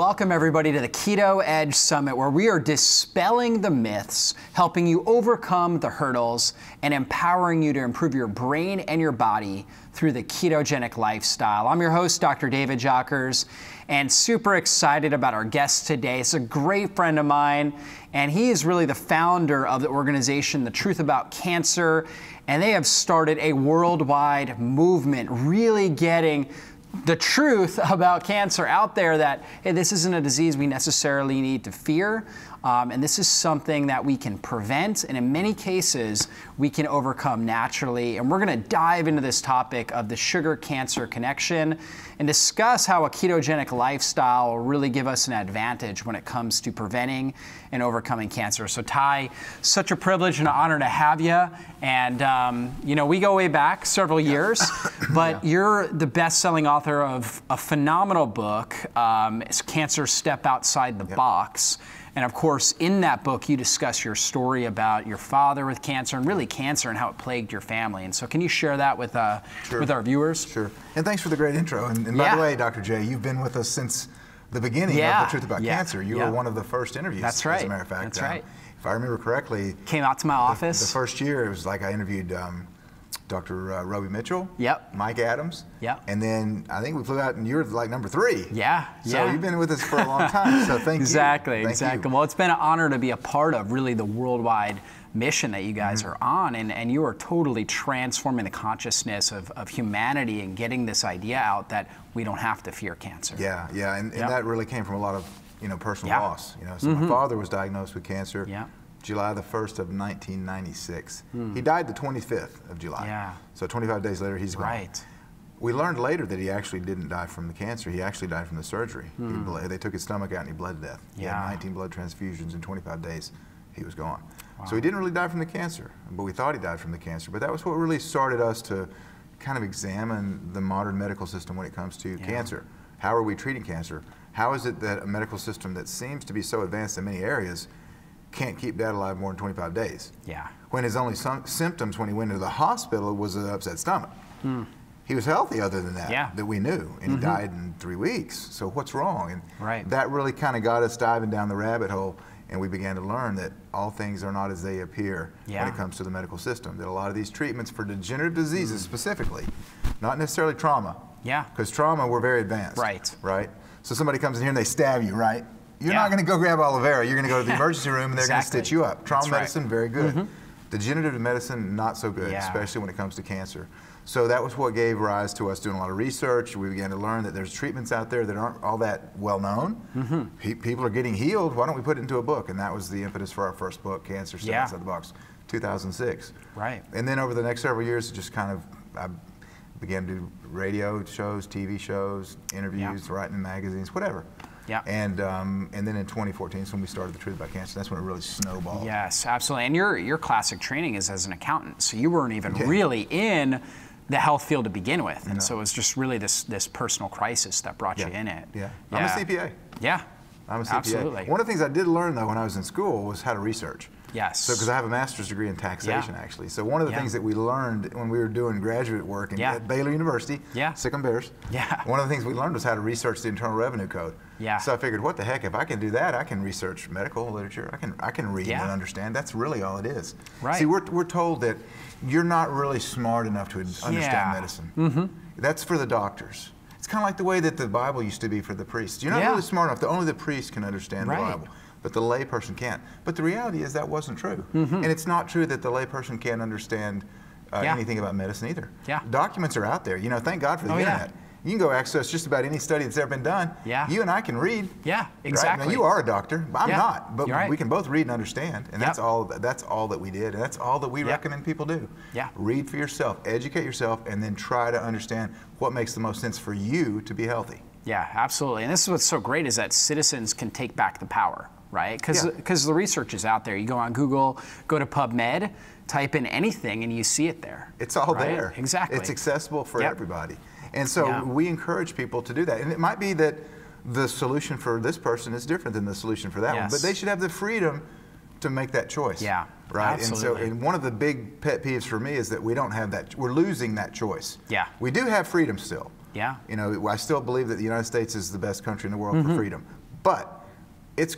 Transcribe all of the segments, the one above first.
Welcome everybody to the Keto Edge Summit, where we are dispelling the myths, helping you overcome the hurdles, and empowering you to improve your brain and your body through the ketogenic lifestyle. I'm your host, Dr. David Jockers, and super excited about our guest today. He's a great friend of mine, and he is really the founder of the organization, The Truth About Cancer, and they have started a worldwide movement, really getting the truth about cancer out there that, hey, this isn't a disease we necessarily need to fear, and this is something that we can prevent, and in many cases, we can overcome naturally. And we're gonna dive into this topic of the sugar-cancer connection and discuss how a ketogenic lifestyle will really give us an advantage when it comes to preventing and overcoming cancer. So Ty, such a privilege and an honor to have you. And you know, we go way back several years, but you're the best-selling author of a phenomenal book, it's Cancer Step Outside the Box. And of course, in that book, you discuss your story about your father with cancer and really cancer and how it plagued your family. And so can you share that with our viewers? Sure. And thanks for the great intro. And by the way, Dr. J, you've been with us since the beginning of The Truth About Cancer. You were one of the first interviews, as a matter of fact. That's right. If I remember correctly. Came out to my office. The first year, it was like I interviewed Dr. Robbie Mitchell, Mike Adams, and then I think we flew out and you were like number 3. Yeah, so you've been with us for a long time, so thank you. Exactly. Well, it's been an honor to be a part of really the worldwide mission that you guys are on, and you are totally transforming the consciousness of humanity and getting this idea out that we don't have to fear cancer. And that really came from a lot of personal loss. So my father was diagnosed with cancer. July the 1st of 1996. He died the 25th of July. So 25 days later, he's gone. We learned later that he actually didn't die from the cancer. He actually died from the surgery. They took his stomach out and he bled to death. He had 19 blood transfusions in 25 days. He was gone. So he didn't really die from the cancer, but we thought he died from the cancer. But that was what really started us to kind of examine the modern medical system when it comes to cancer. How are we treating cancer? How is it that a medical system that seems to be so advanced in many areas can't keep Dad alive more than 25 days. When his only symptoms when he went into the hospital was an upset stomach. He was healthy other than that, that we knew, and he died in 3 weeks. So what's wrong? And that really kind of got us diving down the rabbit hole, and we began to learn that all things are not as they appear when it comes to the medical system, that a lot of these treatments for degenerative diseases specifically, not necessarily trauma, because trauma, we're very advanced. Right? So somebody comes in here and they stab you, You're not going to go grab aloe vera. You're going to go to the emergency room and they're going to stitch you up. Trauma medicine, very good. Degenerative medicine, not so good, especially when it comes to cancer. So that was what gave rise to us doing a lot of research. We began to learn that there's treatments out there that aren't all that well known. People are getting healed. Why don't we put it into a book? And that was the impetus for our first book, Cancer Step Outside the Box, 2006. And then over the next several years, just kind of, I began to do radio shows, TV shows, interviews, writing in magazines, whatever. And then in 2014 is when we started The Truth About Cancer. That's when it really snowballed. Yes, absolutely. And your classic training is as an accountant, so you weren't even really in the health field to begin with, and so it was just really this personal crisis that brought you in it. I'm a CPA. I'm a CPA. Absolutely. One of the things I did learn though when I was in school was how to research. So because I have a master's degree in taxation actually. So one of the things that we learned when we were doing graduate work in, at Baylor University, Sikkim Bears, one of the things we learned was how to research the Internal Revenue Code. So I figured, what the heck, if I can do that, I can research medical literature. I can read and understand. That's really all it is. See, we're told that you're not really smart enough to understand medicine. That's for the doctors. It's kind of like the way that the Bible used to be for the priests. You're not really smart enough. Only the priests can understand the Bible, but the layperson can't. But the reality is that wasn't true. And it's not true that the layperson can't understand anything about medicine either. Documents are out there. You know, thank God for the internet. You can go access just about any study that's ever been done. You and I can read. Exactly. Now, you are a doctor, but I'm not. But we can both read and understand, and that's all that we did, and that's all that we recommend people do. Read for yourself, educate yourself, and then try to understand what makes the most sense for you to be healthy. Absolutely. And this is what's so great is that citizens can take back the power, right? Because the research is out there. You go on Google, go to PubMed, type in anything, and you see it there. It's all there. Exactly. It's accessible for everybody. And so we encourage people to do that. And it might be that the solution for this person is different than the solution for that one, but they should have the freedom to make that choice. Absolutely. And so, and one of the big pet peeves for me is that we don't have that, we're losing that choice. We do have freedom still. I still believe that the United States is the best country in the world for freedom, But it's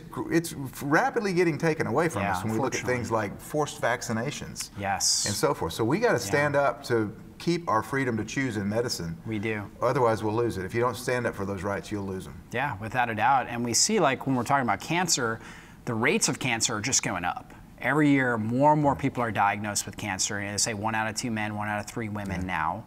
rapidly getting taken away from us when we look at things like forced vaccinations and so forth. So we got to stand up to keep our freedom to choose in medicine. We do. Otherwise, we'll lose it. If you don't stand up for those rights, you'll lose them. Yeah, without a doubt. And we see, like, when we're talking about cancer, the rates of cancer are just going up. Every year, more and more people are diagnosed with cancer. And they say 1 out of 2 men, 1 out of 3 women now.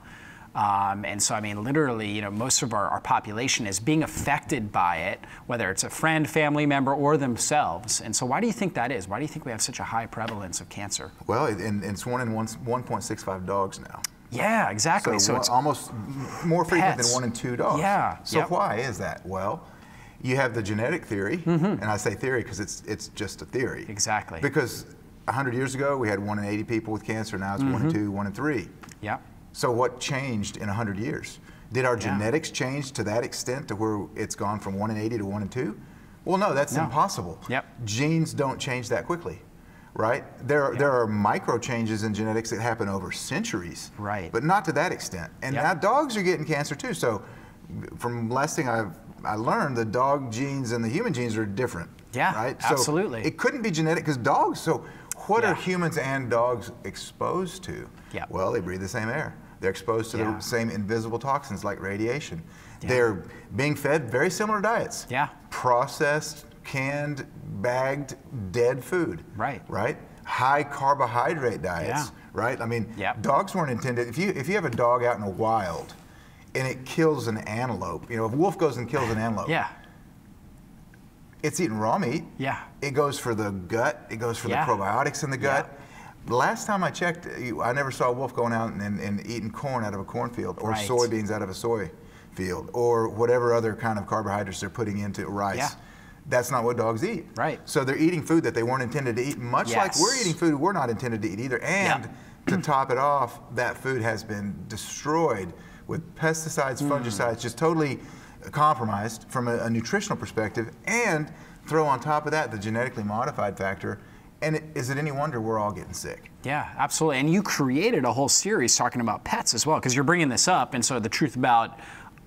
And so, I mean, literally, you know, most of our population is being affected by it, whether it's a friend, family member, or themselves. And so why do you think that is? Why do you think we have such a high prevalence of cancer? Well, and it's 1 in 1.65 dogs now. Yeah, exactly. So it's almost more frequent than 1 in 2 dogs. Yeah. So why is that? Well, you have the genetic theory, and I say theory because it's just a theory. Exactly. Because 100 years ago, we had 1 in 80 people with cancer. Now it's 1 in 2, 1 in 3. Yeah. So what changed in 100 years? Did our genetics change to that extent to where it's gone from 1 in 80 to 1 in 2? Well, no, that's impossible. Yep. Genes don't change that quickly. Right? There are micro changes in genetics that happen over centuries, but not to that extent. And now dogs are getting cancer too. So from last thing I learned, the dog genes and the human genes are different. Yeah, right? Absolutely. So it couldn't be genetic because dogs, so what are humans and dogs exposed to? Yeah. Well, they breathe the same air. They're exposed to the same invisible toxins like radiation. Yeah. They're being fed very similar diets. Yeah. Processed, canned, bagged, dead food. Right. Right? High carbohydrate diets. Yeah. Right? I mean, dogs weren't intended. If you have a dog out in the wild and it kills an antelope, you know, if a wolf goes and kills an antelope, it's eating raw meat. Yeah. It goes for the gut. It goes for the probiotics in the gut. Yeah. Last time I checked, I never saw a wolf going out and eating corn out of a cornfield or soybeans out of a soy field or whatever other kind of carbohydrates they're putting into rice. Yeah. That's not what dogs eat. Right. So they're eating food that they weren't intended to eat, much like we're eating food we're not intended to eat either. And to top it off, that food has been destroyed with pesticides, fungicides, just totally compromised from a nutritional perspective. And throw on top of that the genetically modified factor. And is it any wonder we're all getting sick? Yeah, absolutely. And you created a whole series talking about pets as well, because you're bringing this up. And so the truth about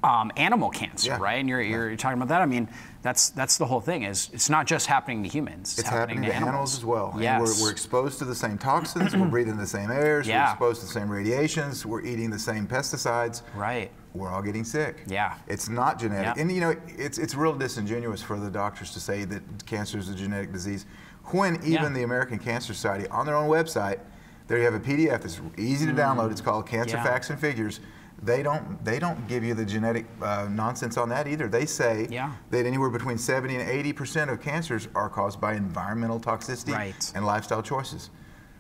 animal cancer, right? And you're talking about that. I mean, that's the whole thing. Is it's not just happening to humans. It's happening to animals as well. Yes. And we're exposed to the same toxins. We're breathing the same airs. Yeah. We're exposed to the same radiations. We're eating the same pesticides. Right. We're all getting sick. Yeah. It's not genetic. Yeah. And you know, it's real disingenuous for the doctors to say that cancer is a genetic disease, when even the American Cancer Society, on their own website, they have a PDF that's easy to download. It's called Cancer Facts and Figures. They don't give you the genetic nonsense on that either. They say that anywhere between 70 and 80% of cancers are caused by environmental toxicity and lifestyle choices.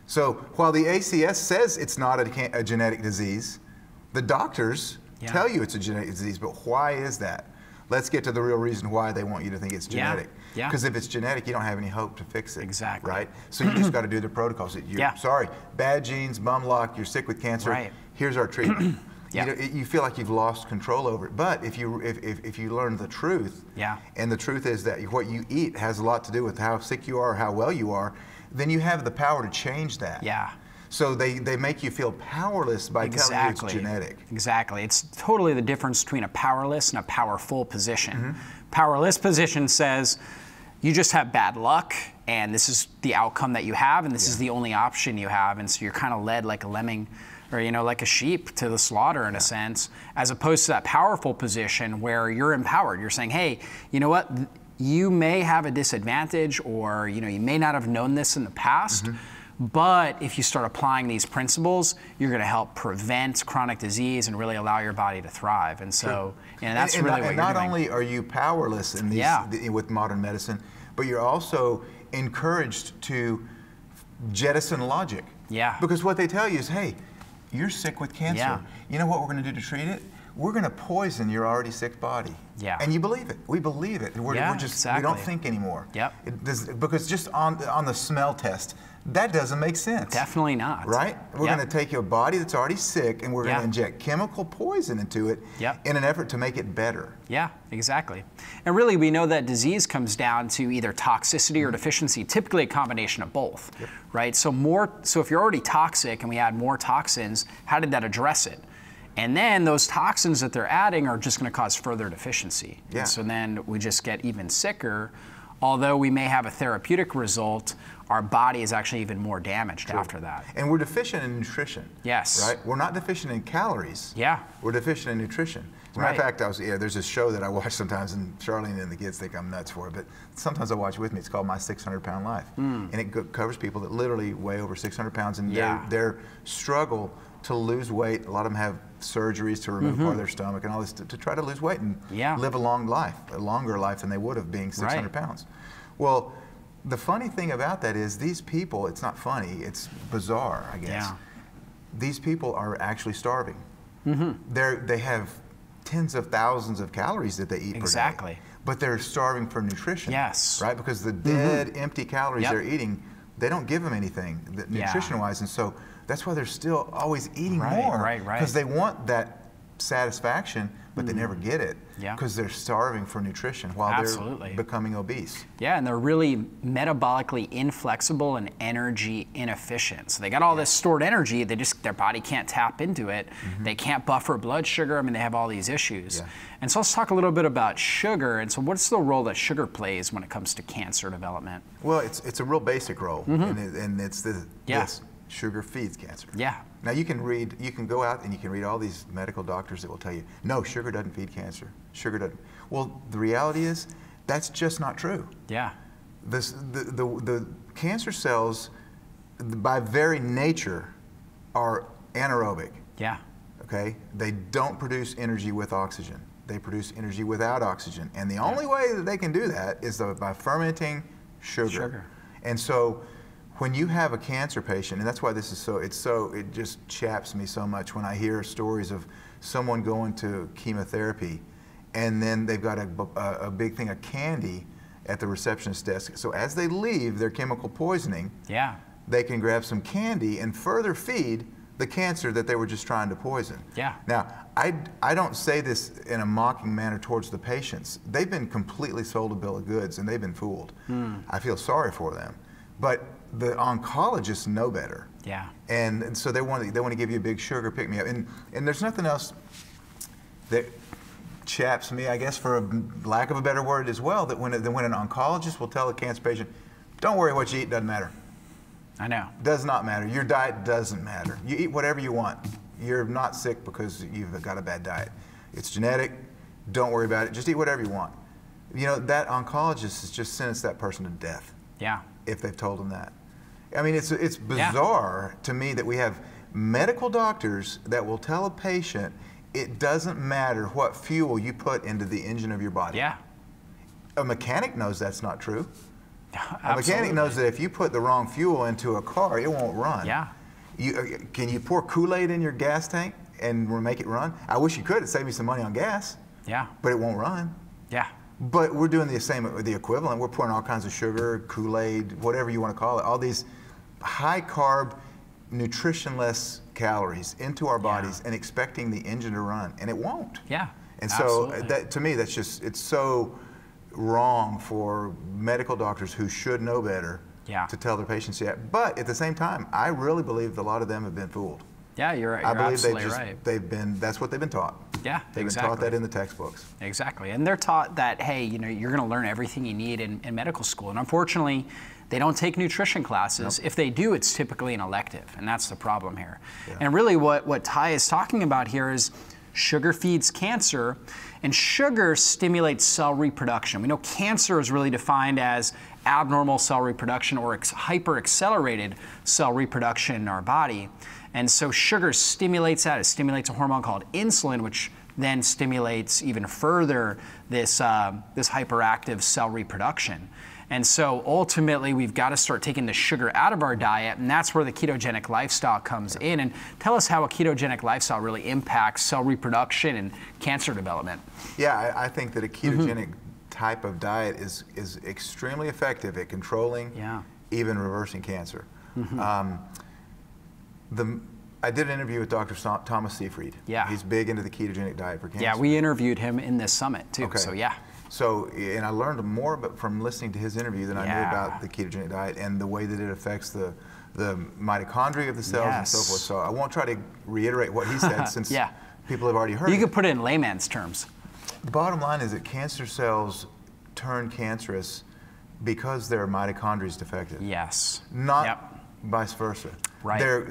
So while the ACS says it's not a genetic disease, the doctors tell you it's a genetic disease, but why is that? Let's get to the real reason why they want you to think it's genetic. Because if it's genetic, you don't have any hope to fix it. Exactly. Right? So you just got to do the protocols. You're, sorry, bad genes, bum luck, you're sick with cancer, here's our treatment. You know, you feel like you've lost control over it. But if you learn the truth, and the truth is that what you eat has a lot to do with how sick you are, how well you are, then you have the power to change that. Yeah. So they make you feel powerless by telling you it's genetic. Exactly. It's totally the difference between a powerless and a powerful position. Powerless position says, you just have bad luck, and this is the outcome that you have, and this is the only option you have, and so you're kind of led like a lemming, or you know, like a sheep to the slaughter in a sense, as opposed to that powerful position where you're empowered. You're saying, hey, you know what, you may have a disadvantage, or you know, you may not have known this in the past, but if you start applying these principles, you're going to help prevent chronic disease and really allow your body to thrive. And so, and that's really what you're doing. Not only are you powerless in these, with modern medicine, but you're also encouraged to jettison logic. Yeah. Because what they tell you is, hey, you're sick with cancer. Yeah. You know what we're going to do to treat it? We're going to poison your already sick body. Yeah. And you believe it. We believe it. We're just, we don't think anymore. Yep. Because just on the smell test, that doesn't make sense. Definitely not. Right? We're going to take your body that's already sick and we're going to inject chemical poison into it in an effort to make it better. Yeah, exactly. And really, we know that disease comes down to either toxicity or deficiency, typically a combination of both, right? So if you're already toxic and we add more toxins, how did that address it? And then those toxins that they're adding are just going to cause further deficiency. Yeah. And so then we just get even sicker. Although we may have a therapeutic result, our body is actually even more damaged after that. And we're deficient in nutrition. Yes. Right? We're not deficient in calories. Yeah. We're deficient in nutrition. As a matter of fact, I was, there's this show that I watch sometimes, and Charlene and the kids think I'm nuts for it, but sometimes I watch with me. It's called My 600-Pound Life. Mm. And it covers people that literally weigh over 600 pounds, and their struggle to lose weight. A lot of them have surgeries to remove part of their stomach and all this to try to lose weight and live a long life, a longer life than they would have being 600 pounds. Well, the funny thing about that is these people, it's not funny, it's bizarre, I guess. Yeah. These people are actually starving. Mm-hmm. They have tens of thousands of calories that they eat per day. But they're starving for nutrition. Yes. Right? Because the dead, empty calories they're eating, they don't give them anything nutrition-wise. And so that's why they're still always eating more. Because they want that satisfaction, but they never get it because they're starving for nutrition while they're becoming obese. Yeah, and they're really metabolically inflexible and energy inefficient. So they got all this stored energy, they just, their body can't tap into it. They can't buffer blood sugar. I mean, they have all these issues. Yeah. And so let's talk a little bit about sugar. And so what's the role that sugar plays when it comes to cancer development? Well, it's a real basic role, and it's the this. Sugar feeds cancer. Yeah. Now you can read, you can go out and you can read all these medical doctors that will tell you, no, sugar doesn't feed cancer. Sugar doesn't. Well, the reality is that's just not true. Yeah. The cancer cells, by very nature, are anaerobic. Yeah. Okay. They don't produce energy with oxygen. They produce energy without oxygen, and the only way that they can do that is by fermenting sugar. And so, when you have a cancer patient, and that's why this is so, it just chaps me so much when I hear stories of someone going to chemotherapy and then they've got a big thing of candy at the receptionist desk. So as they leave their chemical poisoning, they can grab some candy and further feed the cancer that they were just trying to poison. Yeah. Now, I don't say this in a mocking manner towards the patients. They've been completely sold a bill of goods and they've been fooled. Mm. I feel sorry for them. But the oncologists know better. Yeah. And so they want to give you a big sugar pick-me-up. And there's nothing else that chaps me, I guess, for a lack of a better word as well, that when an oncologist will tell a cancer patient, don't worry what you eat, doesn't matter. I know. Does not matter. Your diet doesn't matter. You eat whatever you want. You're not sick because you've got a bad diet. It's genetic. Don't worry about it. Just eat whatever you want. You know, that oncologist has just sentenced that person to death. Yeah. If they've told them that. I mean, it's bizarre to me that we have medical doctors that will tell a patient it doesn't matter what fuel you put into the engine of your body. Yeah. A mechanic knows that's not true. Absolutely. A mechanic knows that if you put the wrong fuel into a car, it won't run. Yeah. Can you pour Kool-Aid in your gas tank and make it run? I wish you could. It'd save me some money on gas. Yeah. But it won't run. Yeah. But we're doing the same, the equivalent. We're pouring all kinds of sugar, Kool-Aid, whatever you want to call it, all these high-carb, nutritionless calories into our bodies and expecting the engine to run, and it won't. Yeah, and so that, to me, that's just, it's so wrong for medical doctors who should know better to tell their patients that. But at the same time, I really believe that a lot of them have been fooled. Yeah, you're right. I believe they've been, that's what they've been taught. Yeah, they've been taught that in the textbooks. Exactly, and they're taught that, hey, you know, you're going to learn everything you need in medical school, and unfortunately, they don't take nutrition classes. Nope. If they do, it's typically an elective, and that's the problem here. Yeah. And really what Ty is talking about here is sugar feeds cancer, and sugar stimulates cell reproduction. We know cancer is really defined as abnormal cell reproduction or hyper-accelerated cell reproduction in our body. And so sugar stimulates that. It stimulates a hormone called insulin, which then stimulates even further this, this hyperactive cell reproduction. And so ultimately, we've got to start taking the sugar out of our diet, and that's where the ketogenic lifestyle comes in. And tell us how a ketogenic lifestyle really impacts cell reproduction and cancer development. Yeah, I think that a ketogenic type of diet is extremely effective at controlling, even reversing cancer. I did an interview with Dr. Thomas Seyfried. Yeah. He's big into the ketogenic diet for cancer. Yeah, we interviewed him in this summit too, so So, and I learned more from listening to his interview than I knew about the ketogenic diet and the way that it affects the mitochondria of the cells and so forth. So I won't try to reiterate what he said since people have already heard. You could put it in layman's terms. The bottom line is that cancer cells turn cancerous because their mitochondria is defective. Yes. Not vice versa. Right. Their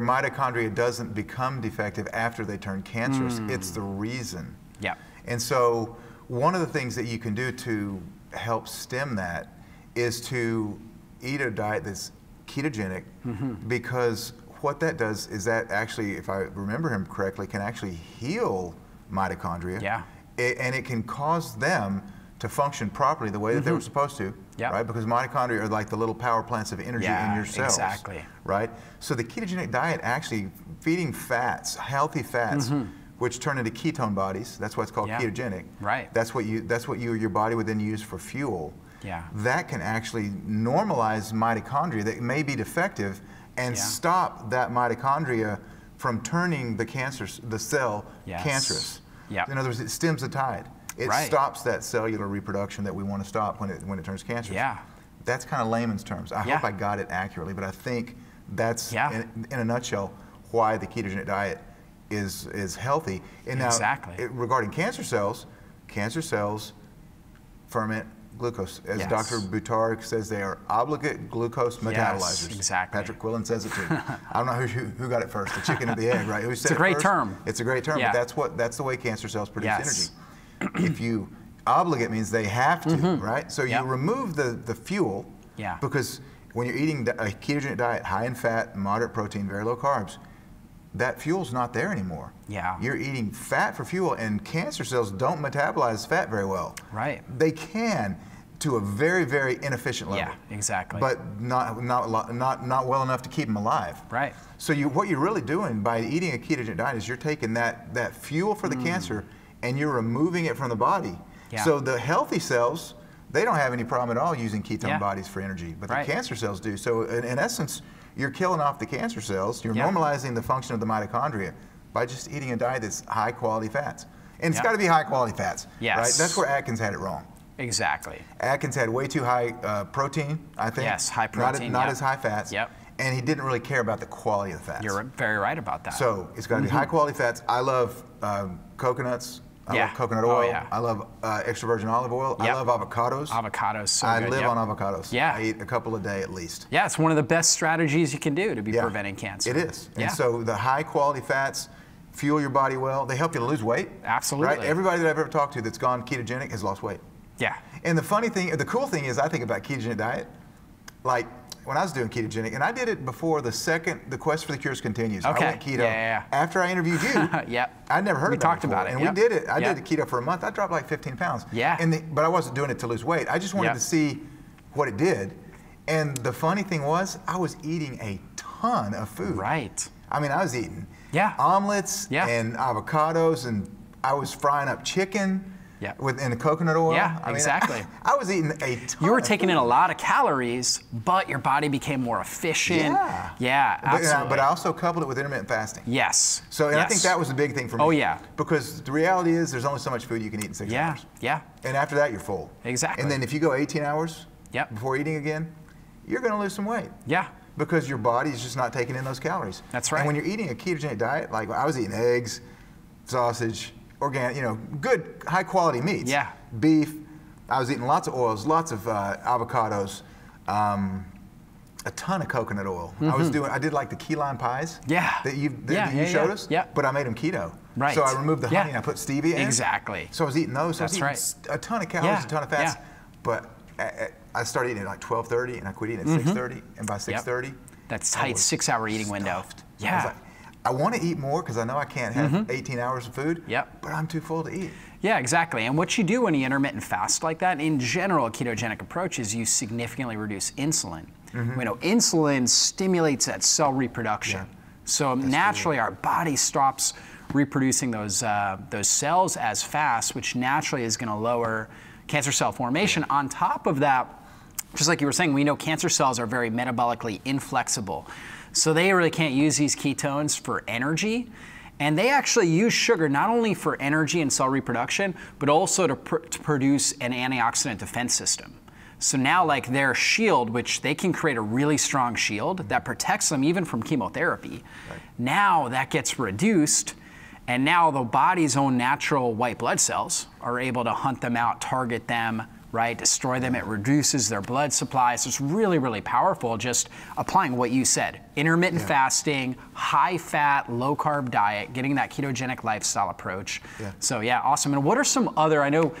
mitochondria doesn't become defective after they turn cancerous. It's the reason. Yeah. And so one of the things that you can do to help stem that is to eat a diet that's ketogenic, because what that does is that actually, if I remember him correctly, can actually heal mitochondria. Yeah. And it can cause them to function properly the way that they were supposed to, right? Because mitochondria are like the little power plants of energy in your cells, right? So the ketogenic diet actually feeding fats, healthy fats, which turn into ketone bodies. That's why it's called ketogenic. Right. That's what you or your body would then use for fuel. Yeah. That can actually normalize mitochondria that may be defective and stop that mitochondria from turning the cancer, the cell cancerous. Yeah. In other words, it stems the tide. It stops that cellular reproduction that we want to stop when it turns cancerous. Yeah. That's kind of layman's terms. I hope I got it accurately, but I think that's, in a nutshell, why the ketogenic diet is healthy. And now, regarding cancer cells ferment glucose. As Dr. Buttar says, they are obligate glucose metabolizers. Patrick Quillen says it too. I don't know who got it first, the chicken or the egg, right? Who said it's a great term. It's a great term, but that's, that's the way cancer cells produce energy. If you obligate means they have to, right? So you remove the fuel, because when you're eating a ketogenic diet, high in fat, moderate protein, very low carbs, that fuel's not there anymore. Yeah. You're eating fat for fuel, and cancer cells don't metabolize fat very well. Right. They can to a very, very inefficient level. Yeah, exactly. But not well enough to keep them alive. Right. So you, what you're really doing by eating a ketogenic diet is you're taking that fuel for the cancer, and you're removing it from the body. Yeah. So the healthy cells, they don't have any problem at all using ketone bodies for energy, but the cancer cells do. So in essence, you're killing off the cancer cells, you're normalizing the function of the mitochondria by just eating a diet that's high quality fats. And it's gotta be high quality fats, right? That's where Atkins had it wrong. Exactly. Atkins had way too high protein, I think. Yes, high protein. Not as high fats. Yep. And he didn't really care about the quality of the fats. You're very right about that. So it's gotta be high quality fats. I love coconuts. I love coconut oil. Oh, I love extra virgin olive oil. I love avocados. Avocados, so good. I live on avocados. Yeah. I eat a couple a day at least. Yeah, it's one of the best strategies you can do to be preventing cancer. It is. Yeah. And so the high quality fats fuel your body well. They help you to lose weight. Absolutely. Right? Everybody that I've ever talked to that's gone ketogenic has lost weight. Yeah. And the funny thing, the cool thing is I think about ketogenic diet, like when I was doing ketogenic, and I did it before the Quest for the Cures continues. Okay. I went keto. After I interviewed you, I'd never heard of it. We talked about it. And we did it. I did the keto for a month. I dropped like 15 pounds. Yeah. And but I wasn't doing it to lose weight. I just wanted to see what it did. And the funny thing was, I was eating a ton of food. Right. I mean, I was eating omelets and avocados, and I was frying up chicken. Yeah, in the coconut oil. Yeah, I mean, exactly. I was eating a ton. You were taking in a lot of calories, but your body became more efficient. Yeah, absolutely. But I also coupled it with intermittent fasting. Yes. So and I think that was the big thing for me. Oh yeah. Because the reality is, there's only so much food you can eat in 6 hours. Yeah. And after that, you're full. Exactly. And then if you go 18 hours before eating again, you're going to lose some weight. Yeah. Because your body is just not taking in those calories. That's right. And when you're eating a ketogenic diet, like I was eating eggs, sausage, organic, you know, good high quality meats. Yeah. Beef. I was eating lots of oils, lots of avocados, a ton of coconut oil. I did like the key lime pies. Yeah. That you showed us. Yeah. But I made them keto. Right. So I removed the honey and I put stevia in. Exactly. So I was eating those. So I was eating a ton of calories, a ton of fats. Yeah. But I started eating at like 12:30 and I quit eating at 6:30. And by 6:30, that's tight 6 hour eating window. Yeah. I want to eat more because I know I can't have 18 hours of food, but I'm too full to eat. Yeah, exactly. And what you do when you intermittent fast like that, in general, a ketogenic approach is you significantly reduce insulin. We know insulin stimulates that cell reproduction. Yeah. So naturally our body stops reproducing those cells as fast, which naturally is going to lower cancer cell formation. On top of that, just like you were saying, we know cancer cells are very metabolically inflexible. So they really can't use these ketones for energy. And they actually use sugar not only for energy and cell reproduction, but also to produce an antioxidant defense system. So now like their shield, which they can create a really strong shield that protects them even from chemotherapy. Now that gets reduced. And now the body's own natural white blood cells are able to hunt them out, target them, right, destroy them. It reduces their blood supply. So it's really, really powerful, just applying what you said. Intermittent fasting, high-fat, low-carb diet, getting that ketogenic lifestyle approach. Yeah. So yeah, awesome. And what are some other, I know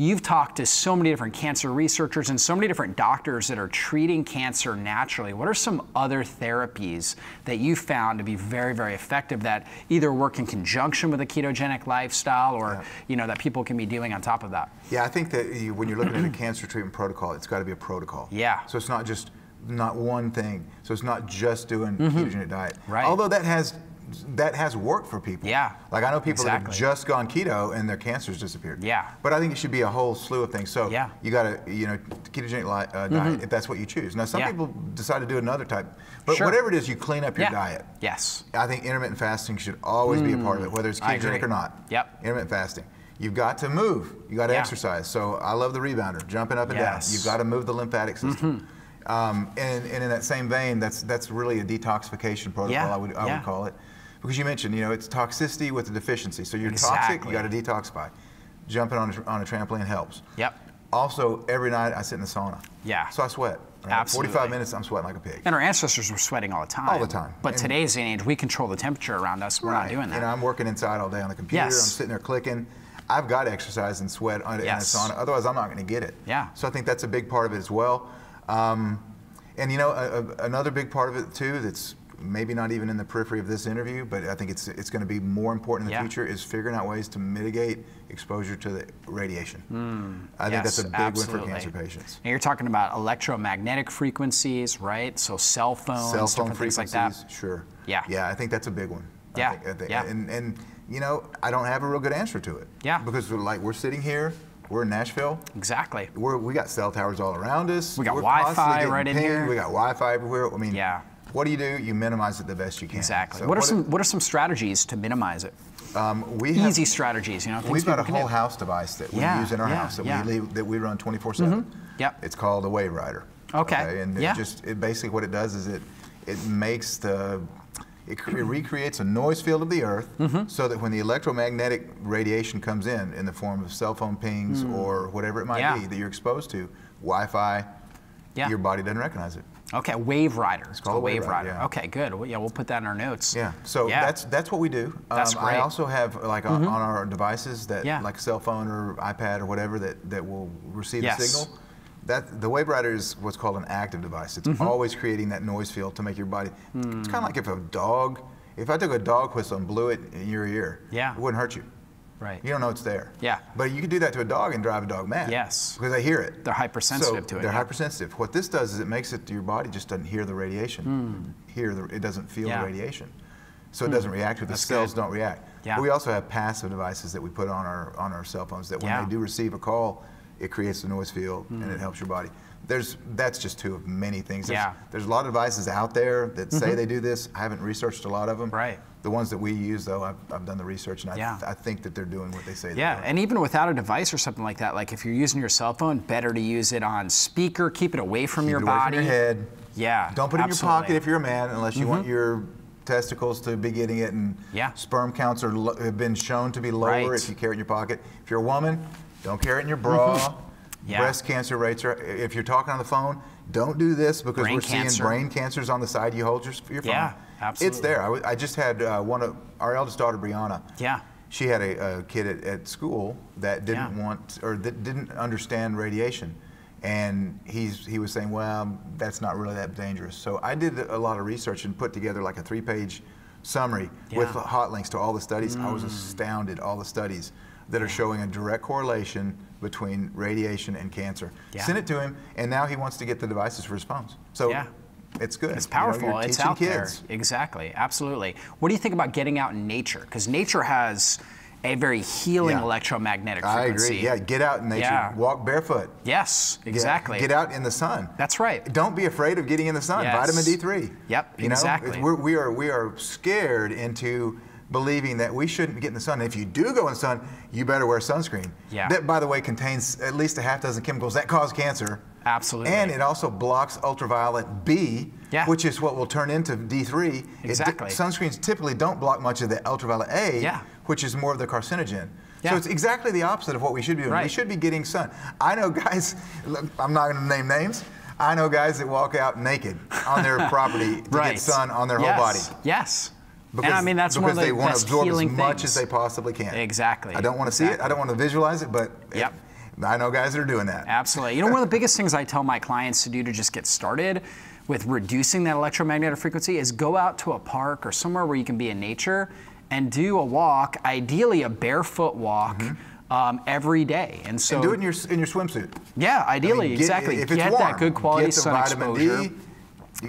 you've talked to so many different cancer researchers and so many different doctors that are treating cancer naturally. What are some other therapies that you found to be very, very effective that either work in conjunction with a ketogenic lifestyle or you know, that people can be doing on top of that? Yeah, I think that you, when you're looking at a cancer treatment protocol, it's got to be a protocol. Yeah. So it's not just not one thing. So it's not just doing ketogenic diet. Right. Although that has worked for people. Yeah. Like I know people that have just gone keto and their cancer's disappeared. Yeah. But I think it should be a whole slew of things. So you got to, you know, ketogenic diet if that's what you choose. Now some people decide to do another type, but whatever it is, you clean up your diet. Yes. I think intermittent fasting should always be a part of it, whether it's ketogenic or not. Yep. Intermittent fasting. You've got to move. You got to exercise. So I love the rebounder, jumping up and down. You've got to move the lymphatic system. And in that same vein, that's really a detoxification protocol. I would call it. Because you mentioned, you know, it's toxicity with a deficiency. So you're toxic, you got to detoxify. Jumping on a trampoline helps. Yep. Also, every night I sit in the sauna. Yeah. So I sweat. Right? Absolutely. 45 minutes, I'm sweating like a pig. And our ancestors were sweating all the time. All the time. But and today's age, we control the temperature around us. We're not doing that. And I'm working inside all day on the computer. I'm sitting there clicking. I've got to exercise and sweat in the sauna. Otherwise, I'm not going to get it. Yeah. So I think that's a big part of it as well. And, you know, another big part of it, too, that's maybe not even in the periphery of this interview, but I think it's going to be more important in the future, is figuring out ways to mitigate exposure to the radiation. I think that's a big win for cancer patients. And you're talking about electromagnetic frequencies, right? So cell phones, different things like that. Sure. Yeah. Yeah, I think that's a big one. Yeah. I think. And, you know, I don't have a real good answer to it. Yeah. Because, like, we're sitting here. We're in Nashville. Exactly. We got cell towers all around us. We got Wi-Fi right in here. We got Wi-Fi everywhere. I mean, what do? You minimize it the best you can. Exactly. So what are some strategies to minimize it? Easy strategies, you know. We've got a whole house device that we use in our house that we run 24/7. Yep. It's called a Wave Rider. Okay. And it basically what it does is it recreates a noise field of the earth so that when the electromagnetic radiation comes in the form of cell phone pings or whatever it might be that you're exposed to, Wi-Fi, your body doesn't recognize it. Okay, Wave Rider. It's called Wave Rider. Yeah. Okay, good. Well, yeah, we'll put that in our notes. Yeah. So that's what we do. That's great. I also have like on our devices that like cell phone or iPad or whatever that will receive a signal. The Wave Rider is what's called an active device. It's always creating that noise field to make your body. It's kind of like if I took a dog whistle and blew it in your ear, it wouldn't hurt you. Right. You don't know it's there. Yeah. But you can do that to a dog and drive a dog mad. Yes. Because they hear it. They're hypersensitive to it. They're hypersensitive. What this does is it makes it your body just doesn't hear the radiation. It doesn't feel the radiation. So it doesn't react to it. The cells don't react. Yeah. But we also have passive devices that we put on our cell phones that when they do receive a call, it creates a noise field and it helps your body. That's just two of many things. There's a lot of devices out there that say they do this. I haven't researched a lot of them. Right. The ones that we use, though, I've done the research, and I think that they're doing what they say they are. And even without a device or something like that, like if you're using your cell phone, better to use it on speaker, keep it away from your body. Keep it away from your head. Yeah, don't put it in your pocket if you're a man, unless you want your testicles to be getting it, and sperm counts have been shown to be lower if you carry it in your pocket. If you're a woman, don't carry it in your bra. Breast cancer rates are, if you're talking on the phone, don't do this because we're seeing brain cancers on the side you hold your phone. Yeah, absolutely. It's there. I just had one of our eldest daughter, Brianna. Yeah. She had a kid at school that didn't want or that didn't understand radiation, and he was saying, well, that's not really that dangerous. So I did a lot of research and put together like a 3-page summary with hot links to all the studies. I was astounded. All the studies that are showing a direct correlation between radiation and cancer. Yeah. Send it to him, and now he wants to get the devices for his phones. So it's good. It's powerful. You know, it's out there. Exactly. Absolutely. What do you think about getting out in nature? Because nature has a very healing electromagnetic frequency. I agree. Yeah, get out in nature. Yeah. Walk barefoot. Yes, exactly. Get out in the sun. That's right. Don't be afraid of getting in the sun. Yes. Vitamin D3. Yep, exactly. We are scared into believing that we shouldn't get in the sun. And if you do go in the sun, you better wear sunscreen. Yeah. That, by the way, contains at least a half dozen chemicals that cause cancer. Absolutely. And it also blocks ultraviolet B, which is what will turn into D3. Exactly. Sunscreens typically don't block much of the ultraviolet A, which is more of the carcinogen. So it's exactly the opposite of what we should be doing. Right. We should be getting sun. I know guys, look, I'm not going to name names, I know guys that walk out naked on their property to get sun on their whole body. Because, and I mean, that's because one of the they want to absorb as much as they possibly can. Exactly. I don't want to see it, I don't want to visualize it, but I know guys that are doing that. Absolutely. You know, one of the biggest things I tell my clients to do to just get started with reducing that electromagnetic frequency is go out to a park or somewhere where you can be in nature and do a walk, ideally a barefoot walk, every day. And so, and do it in your swimsuit. Yeah, ideally, I mean, exactly. If it's warm, that good quality sun exposure. D,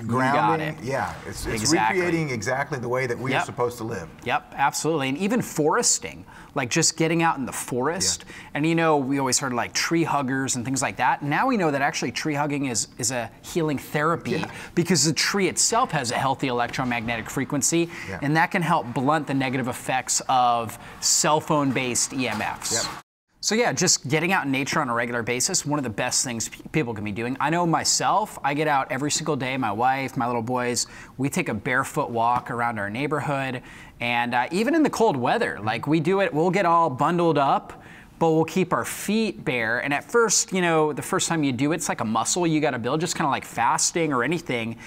grounding, it's exactly. Recreating exactly the way that we are supposed to live. Yep, absolutely. And even foresting, like just getting out in the forest. And you know, we always heard like tree huggers and things like that. Now we know that actually tree hugging is a healing therapy because the tree itself has a healthy electromagnetic frequency, and that can help blunt the negative effects of cell phone-based EMFs. Yep. So yeah, just getting out in nature on a regular basis, one of the best things people can be doing. I know myself, I get out every single day, my wife, my little boys, we take a barefoot walk around our neighborhood, and even in the cold weather, like we do it, we'll get all bundled up, but we'll keep our feet bare. And at first, you know, the first time you do it, it's like a muscle you gotta build, just kinda like fasting or anything.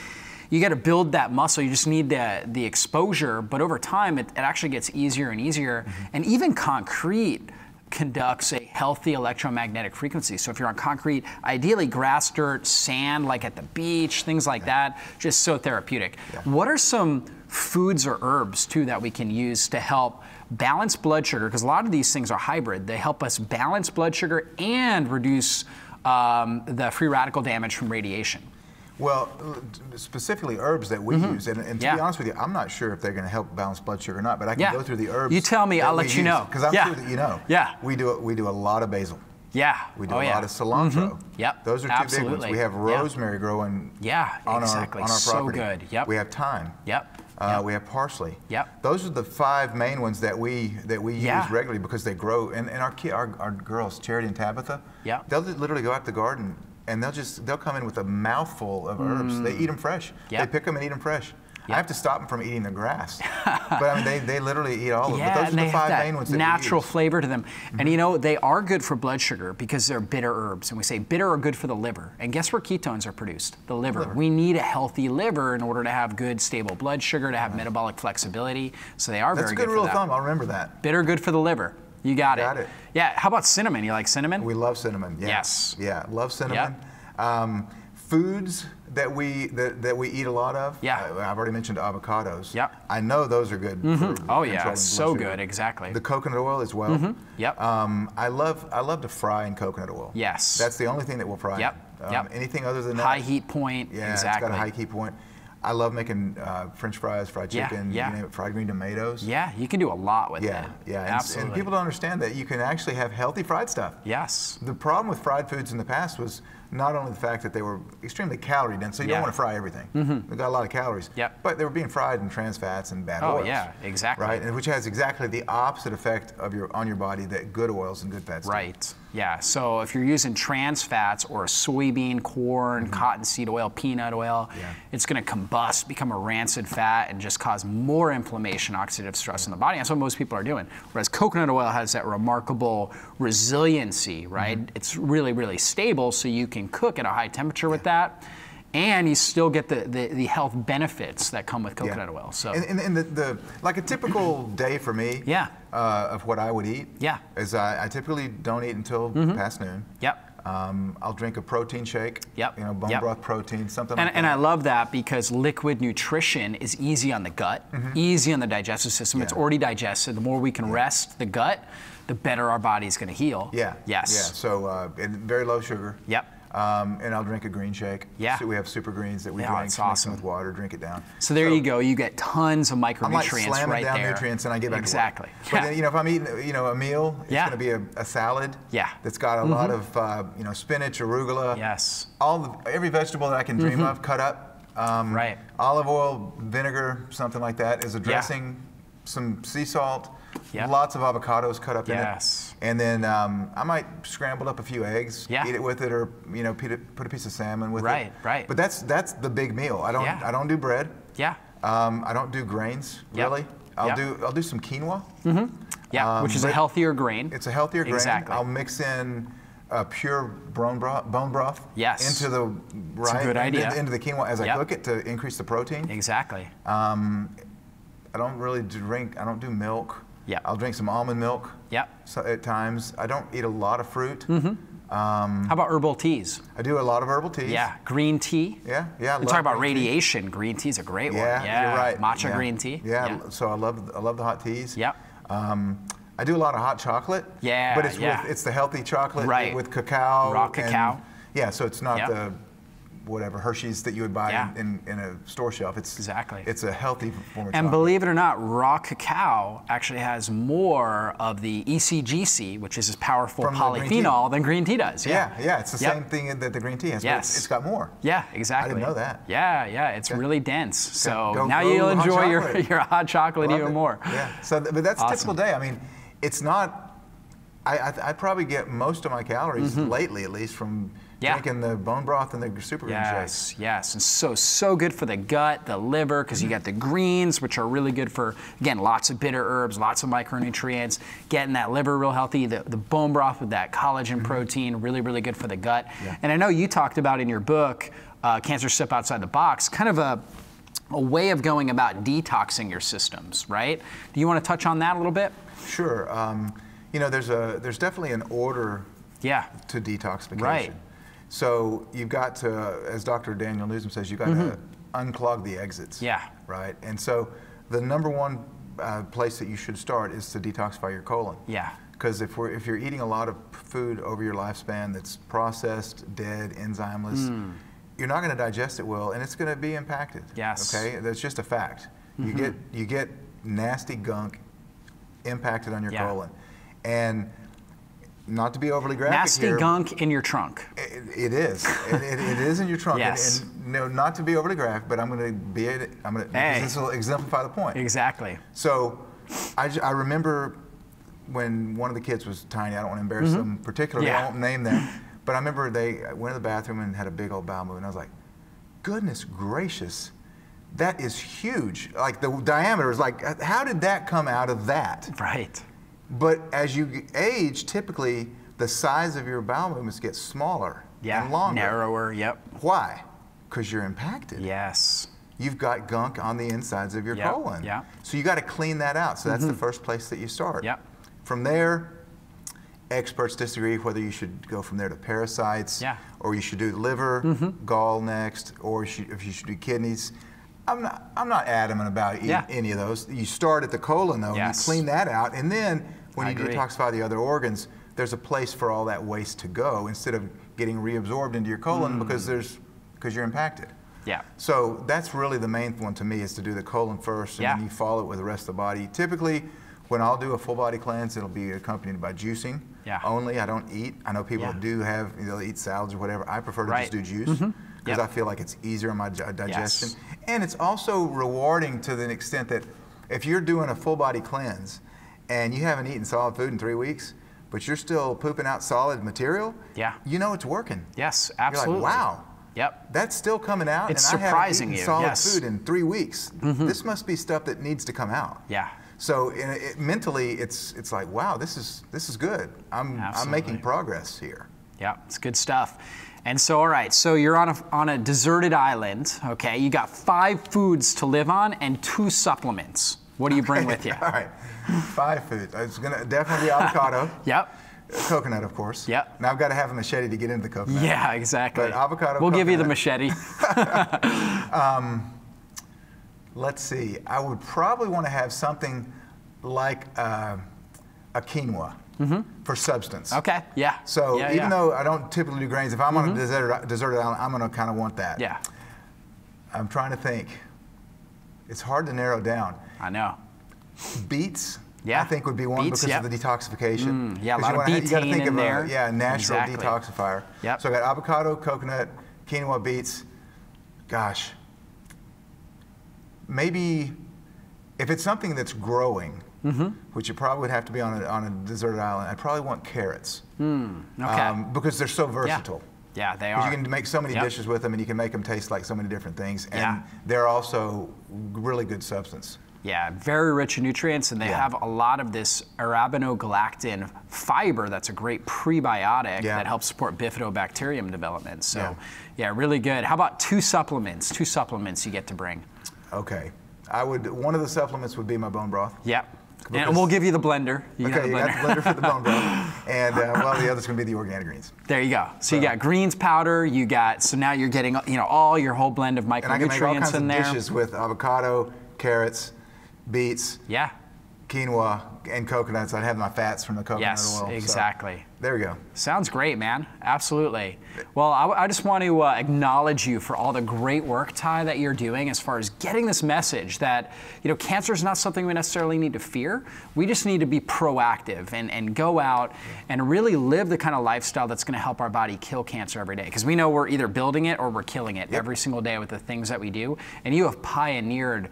You gotta build that muscle, you just need the exposure, but over time, it actually gets easier and easier. And even concrete conducts a healthy electromagnetic frequency. So if you're on concrete, ideally grass, dirt, sand, like at the beach, things like that, just so therapeutic. What are some foods or herbs too that we can use to help balance blood sugar? Because a lot of these things are hybrid. They help us balance blood sugar and reduce the free radical damage from radiation. Well, specifically herbs that we use, and to be honest with you, I'm not sure if they're going to help balance blood sugar or not, but I can go through the herbs. You tell me, I'll let you know. Because I'm sure that you know. Yeah. We do a lot of basil. Yeah. We do a lot of cilantro. Yep. Those are two big ones. We have rosemary growing on our property. So good. Yep. We have thyme. Yep. We have parsley. Yep. Those are the five main ones that we use regularly because they grow. And our girls, Charity and Tabitha, they'll literally go out the garden and they'll come in with a mouthful of herbs. They eat them fresh. They pick them and eat them fresh. I have to stop them from eating the grass. But I mean, they literally eat all of them. But those are the five main ones that natural we use. Flavor to them. And you know, they are good for blood sugar because they're bitter herbs. And we say bitter are good for the liver. And guess where ketones are produced? The liver. We need a healthy liver in order to have good, stable blood sugar, to have metabolic flexibility. So they are very good for that. That's a good rule of thumb. I'll remember that. Bitter, good for the liver. You got it. Yeah, how about cinnamon? You like cinnamon? We love cinnamon, yes. Yeah, love cinnamon. Yep. Foods that we eat a lot of, I've already mentioned avocados. I know those are good for so good, exactly. The coconut oil as well. I love to fry in coconut oil. Yes. That's the only thing that we'll fry. Anything other than that. High heat point, exactly. It's got a high heat point. I love making French fries, fried chicken, you name it, fried green tomatoes. Yeah, you can do a lot with that. Yeah, absolutely. And people don't understand that you can actually have healthy fried stuff. Yes. The problem with fried foods in the past was not only the fact that they were extremely calorie dense, so you don't want to fry everything. They got a lot of calories. But they were being fried in trans fats and bad oils. Oh yeah, exactly. Right, and which has exactly the opposite effect of on your body that good oils and good fats do. Right. Yeah, so if you're using trans fats or soybean, corn, cottonseed oil, peanut oil, it's gonna combust, become a rancid fat, and just cause more inflammation, oxidative stress in the body. That's what most people are doing. Whereas coconut oil has that remarkable resiliency, right? It's really, really stable, so you can cook at a high temperature with that, and you still get the health benefits that come with coconut oil. So, and the like a typical day for me of what I would eat is I typically don't eat until past noon. I'll drink a protein shake, you know, bone broth protein, something like that. And I love that because liquid nutrition is easy on the gut, easy on the digestive system. It's already digested. The more we can rest the gut, the better our body's going to heal. Yeah. Yes. Yeah. So very low sugar. Yep. And I'll drink a green shake. Yeah. So we have super greens that we drink, mix them with water, drink it down. So there you go. You get tons of micronutrients I'm like slamming right down there. Nutrients, and I get back to work. But then, you know, if I'm eating, you know, a meal, it's going to be a salad. That's got a lot of, you know, spinach, arugula. Every vegetable that I can dream of, cut up. Olive oil, vinegar, something like that as a dressing. some sea salt, lots of avocados cut up in it, and then I might scramble up a few eggs, eat it with it, or you know, put a piece of salmon with it. Right. But that's the big meal. I don't do bread. I don't do grains really. I'll do some quinoa. Which is a healthier grain. It's a healthier grain. Exactly. I'll mix in pure bone broth into the rice, into the quinoa as I cook it to increase the protein. Exactly. I don't really drink. I don't do milk. I'll drink some almond milk. At times. I don't eat a lot of fruit. How about herbal teas? I do a lot of herbal teas. Green tea. We talk about radiation. Green tea is a great one. You're right. Matcha green tea. So I love the hot teas. I do a lot of hot chocolate. But it's it's the healthy chocolate with cacao. Raw cacao. So it's not the whatever Hershey's that you would buy in a store shelf. It's it's a healthy form of chocolate. And believe it or not, raw cacao actually has more of the ECGC, which is this powerful polyphenol, than green tea does. It's the same thing that the green tea has, but it's got more. I didn't know that. It's really dense. So go, now you'll enjoy your hot chocolate even more. So, but that's a typical day. I mean, it's not, I probably get most of my calories lately, at least, from drinking the bone broth and the super green shakes. And so good for the gut, the liver, because you got the greens, which are really good for, again, lots of bitter herbs, lots of micronutrients, getting that liver real healthy, the bone broth with that collagen protein, really, really good for the gut. And I know you talked about in your book, Cancer Step Outside the Box, kind of a way of going about detoxing your systems, right? Do you want to touch on that a little bit? Sure. You know, there's definitely an order to detoxification. So you've got to, as Dr. Daniel Newsom says, you've got to unclog the exits. Right? And so the number one place that you should start is to detoxify your colon. Because if you're eating a lot of food over your lifespan that's processed, dead, enzymeless, you're not going to digest it well, and it's going to be impacted. Okay? That's just a fact. You get nasty gunk impacted on your colon. And not to be overly graphic here. Nasty gunk in your trunk. It is. It is in your trunk. And no, not to be overly graphic, but I'm going to be it. I'm going to. This will exemplify the point. Exactly. So, I remember when one of the kids was tiny. I don't want to embarrass them particularly. I won't name them. But I remember they went to the bathroom and had a big old bowel movement. And I was like, goodness gracious. That is huge. Like the diameter is like, how did that come out of that? Right. But as you age, typically the size of your bowel movements gets smaller and longer. Narrower, Why? Because you're impacted. You've got gunk on the insides of your colon. So you got to clean that out. So that's the first place that you start. From there, experts disagree whether you should go from there to parasites, or you should do liver, gall next, or if you should do kidneys. I'm not adamant about eating any of those. You start at the colon, though, and you clean that out, and then when you detoxify the other organs, there's a place for all that waste to go instead of getting reabsorbed into your colon because you're impacted. So that's really the main one to me, is to do the colon first, and then you follow it with the rest of the body. Typically, when I'll do a full body cleanse, it'll be accompanied by juicing only. I don't eat. I know people do have, they'll eat salads or whatever. I prefer to just do juice. Because I feel like it's easier on my digestion. And it's also rewarding to the extent that if you're doing a full body cleanse and you haven't eaten solid food in 3 weeks, but you're still pooping out solid material, you know it's working. Absolutely. You're like, wow, that's still coming out. It's and surprising I haven't eaten solid food in 3 weeks. This must be stuff that needs to come out. So mentally, it's like, wow, this is good. I'm making progress here. It's good stuff. And so, all right, so you're on a deserted island, okay? You got 5 foods to live on and 2 supplements. What do you bring with you? All right, 5 foods. It's gonna definitely be avocado. Coconut, of course. Now I've got to have a machete to get into the coconut. Exactly. But avocado. We'll give you the machete. Let's see. I would probably want to have something like a quinoa. For substance. So even though I don't typically do grains, if I'm on a deserted island, I'm going to kind of want that. I'm trying to think. It's hard to narrow down. I know. Beets, I think, would be one because of the detoxification. A lot of betaine in there. Natural detoxifier. So I got avocado, coconut, quinoa, beets. Gosh. Maybe If it's something that's growing, mm-hmm. which you probably would have to be on a deserted island, I'd probably want carrots. Mm, okay. Because they're so versatile. Yeah, they are. You can make so many dishes with them, and you can make them taste like so many different things. And they're also really good substance. Yeah, very rich in nutrients, and they have a lot of this arabinogalactin fiber that's a great prebiotic that helps support bifidobacterium development. So, yeah, really good. How about two supplements? Two supplements you get to bring. Okay. I would, one of the supplements would be my bone broth. Yep. Because, and we'll give you the blender. You got the blender for the bone broth. And well, the other's going to be the organic greens. There you go. So you got greens powder. You got, so now you're getting, you know, all your whole blend of micronutrients in there. And I can make all kinds of dishes with avocado, carrots, beets, quinoa, and coconuts. I'd have my fats from the coconut oil. Yes, exactly. So, there we go. Sounds great, man. Absolutely. Well, I just want to acknowledge you for all the great work, Ty, that you're doing as far as getting this message that, you know, cancer is not something we necessarily need to fear. We just need to be proactive and go out and really live the kind of lifestyle that's going to help our body kill cancer every day. Because we know we're either building it or we're killing it every single day with the things that we do. And you have pioneered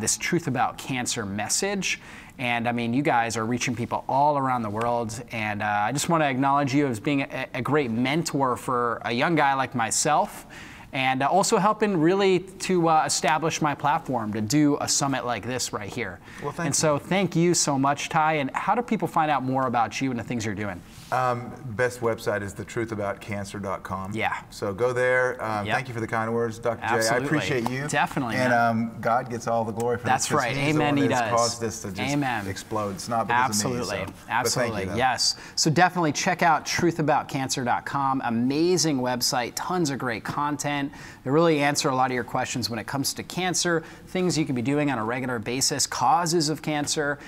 this Truth About Cancer message. And I mean, you guys are reaching people all around the world. And I just want to acknowledge you as being a great mentor for a young guy like myself, and also helping really to establish my platform to do a summit like this right here. Well, thank you. And so thank you so much, Ty. And how do people find out more about you and the things you're doing? Best website is thetruthaboutcancer.com. Yeah. So go there. Thank you for the kind words, Dr. J. I appreciate you. Definitely. And God gets all the glory for this. That's right. Amen. He does. That's caused this to just explode. It's not because of me. So. Absolutely. You, yes. So definitely check out truthaboutcancer.com. Amazing website. Tons of great content. They really answer a lot of your questions when it comes to cancer, things you can be doing on a regular basis, causes of cancer.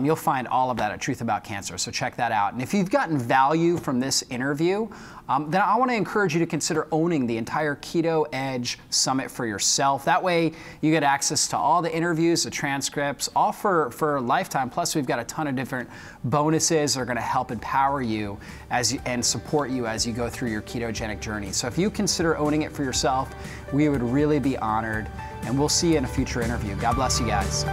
You'll find all of that at Truth About Cancer. So check that out. And if you've gotten value from this interview, then I want to encourage you to consider owning the entire Keto Edge Summit for yourself. That way you get access to all the interviews, the transcripts, all for a lifetime. Plus we've got a ton of different bonuses that are going to help empower you, and support you as you go through your ketogenic journey. So if you consider owning it for yourself, we would really be honored, and we'll see you in a future interview. God bless you guys.